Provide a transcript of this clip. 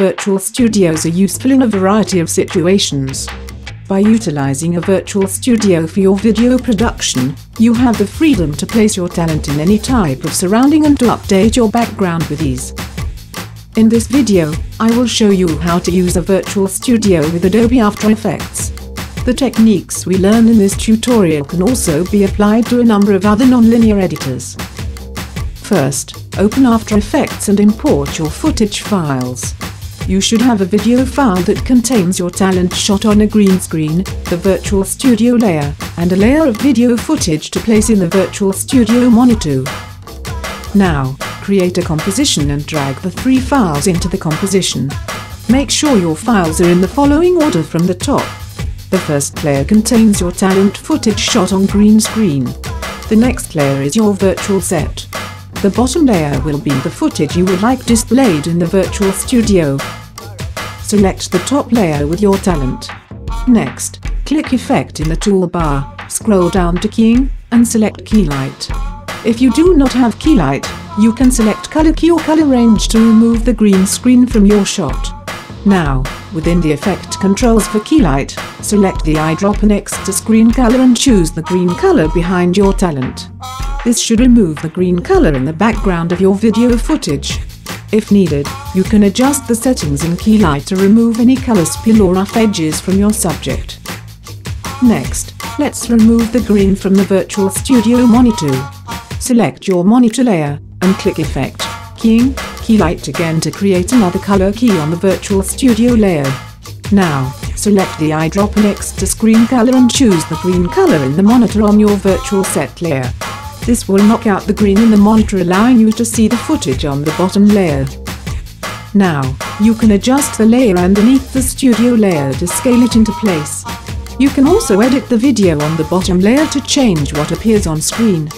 virtual studios are useful in a variety of situations. By utilizing a virtual studio for your video production, you have the freedom to place your talent in any type of surrounding and to update your background with ease. In this video, I will show you how to use a virtual studio with Adobe After Effects. The techniques we learn in this tutorial can also be applied to a number of other nonlinear editors. First, open After Effects and import your footage files. You should have a video file that contains your talent shot on a green screen, the virtual studio layer, and a layer of video footage to place in the virtual studio monitor. Now, create a composition and drag the three files into the composition. Make sure your files are in the following order from the top. The first layer contains your talent footage shot on green screen. The next layer is your virtual set. The bottom layer will be the footage you would like displayed in the virtual studio. Select the top layer with your talent. Next, click Effect in the toolbar, scroll down to Keying, and select Key Light. If you do not have Key Light, you can select Color Key or Color Range to remove the green screen from your shot. Now, within the effect controls for Key Light, select the eyedropper next to screen color and choose the green color behind your talent. This should remove the green color in the background of your video footage. If needed, you can adjust the settings in Key Light to remove any color spill or rough edges from your subject. Next, let's remove the green from the virtual studio monitor. Select your monitor layer, and click Effect, Keying, Key Light again to create another color key on the virtual studio layer. Now, select the eyedropper next to screen color and choose the green color in the monitor on your virtual set layer. This will knock out the green in the monitor, allowing you to see the footage on the bottom layer. Now, you can adjust the layer underneath the studio layer to scale it into place. You can also edit the video on the bottom layer to change what appears on screen.